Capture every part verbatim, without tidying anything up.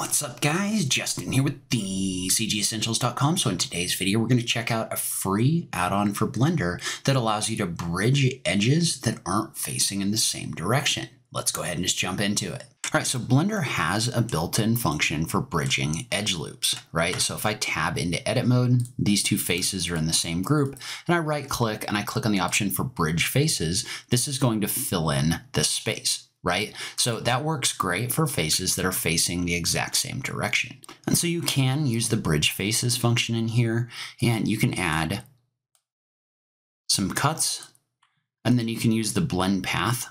What's up guys, Justin here with the C G essentials dot com. So in today's video, we're going to check out a free add-on for Blender that allows you to bridge edges that aren't facing in the same direction. Let's go ahead and just jump into it. All right, so Blender has a built-in function for bridging edge loops, right? So if I tab into edit mode, these two faces are in the same group, and I right-click and I click on the option for bridge faces, this is going to fill in this space. Right? So that works great for faces that are facing the exact same direction. And so you can use the bridge faces function in here, and you can add some cuts, and then you can use the blend path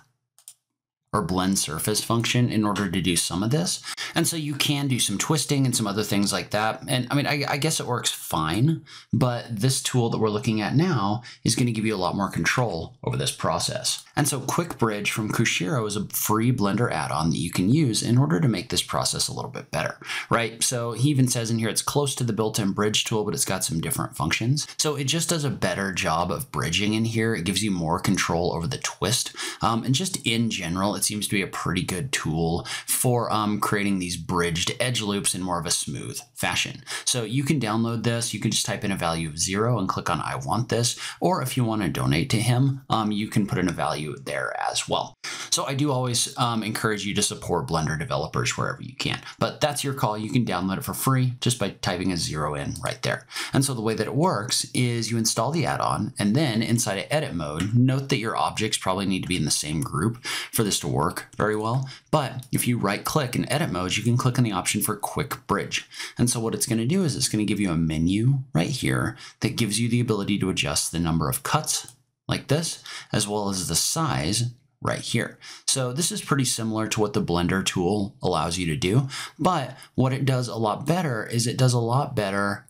or blend surface function in order to do some of this. And so you can do some twisting and some other things like that. And I mean, I, I guess it works fine, but this tool that we're looking at now is going to give you a lot more control over this process. And so Quick Bridge from Kushiro is a free Blender add-on that you can use in order to make this process a little bit better, right? So he even says in here, it's close to the built-in bridge tool, but it's got some different functions. So it just does a better job of bridging in here. It gives you more control over the twist. Um, and just in general, it seems to be a pretty good tool for um, creating these bridged edge loops in more of a smooth fashion. So you can download this. You can just type in a value of zero and click on I want this. Or if you want to donate to him, um, you can put in a value there as well. So I do always um, encourage you to support Blender developers wherever you can. But that's your call. You can download it for free just by typing a zero in right there. And so the way that it works is you install the add-on, and then inside of edit mode, note that your objects probably need to be in the same group for this to work very well. But if you right click in edit mode, you can click on the option for Quick Bridge. And so what it's going to do is it's going to give you a menu right here that gives you the ability to adjust the number of cuts like this, as well as the size right here. So this is pretty similar to what the Blender tool allows you to do, but what it does a lot better is it does a lot better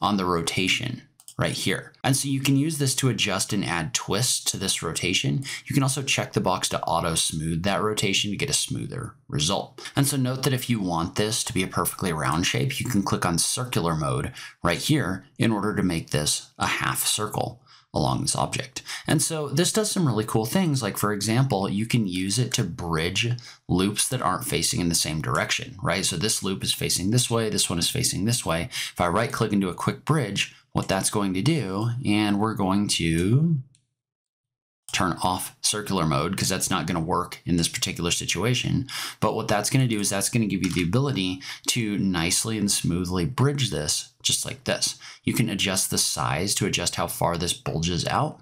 on the rotation right here. And so you can use this to adjust and add twists to this rotation. You can also check the box to auto smooth that rotation to get a smoother result. And so note that if you want this to be a perfectly round shape, you can click on circular mode right here in order to make this a half circle along this object. And so this does some really cool things. Like for example, you can use it to bridge loops that aren't facing in the same direction, right? So this loop is facing this way, this one is facing this way. If I right click and do a quick bridge, what that's going to do, and we're going to turn off circular mode because that's not going to work in this particular situation. But what that's going to do is that's going to give you the ability to nicely and smoothly bridge this just like this. You can adjust the size to adjust how far this bulges out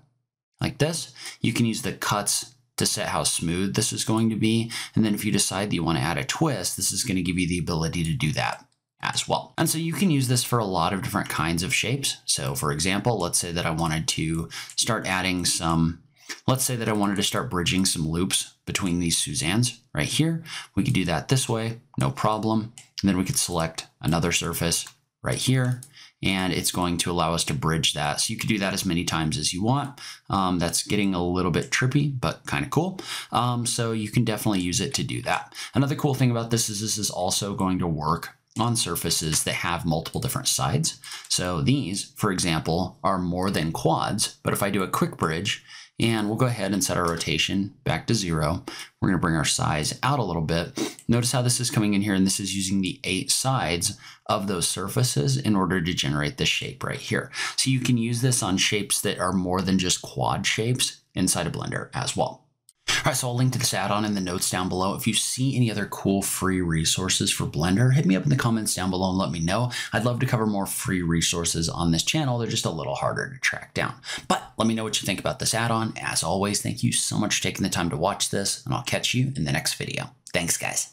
like this. You can use the cuts to set how smooth this is going to be. And then if you decide that you want to add a twist, this is going to give you the ability to do that as well. And so you can use this for a lot of different kinds of shapes. So for example, let's say that I wanted to start adding some Let's say that I wanted to start bridging some loops between these Suzannes right here. We could do that this way, no problem. And then we could select another surface right here, and it's going to allow us to bridge that. So you could do that as many times as you want. Um, that's getting a little bit trippy, but kind of cool. Um, so you can definitely use it to do that. Another cool thing about this is this is also going to work on surfaces that have multiple different sides. So these, for example, are more than quads, but if I do a quick bridge, and we'll go ahead and set our rotation back to zero. We're going to bring our size out a little bit. Notice how this is coming in here, and this is using the eight sides of those surfaces in order to generate this shape right here. So you can use this on shapes that are more than just quad shapes inside of Blender as well. All right, so I'll link to this add-on in the notes down below. If you see any other cool free resources for Blender, hit me up in the comments down below and let me know. I'd love to cover more free resources on this channel. They're just a little harder to track down. But let me know what you think about this add-on. As always, thank you so much for taking the time to watch this, and I'll catch you in the next video. Thanks, guys.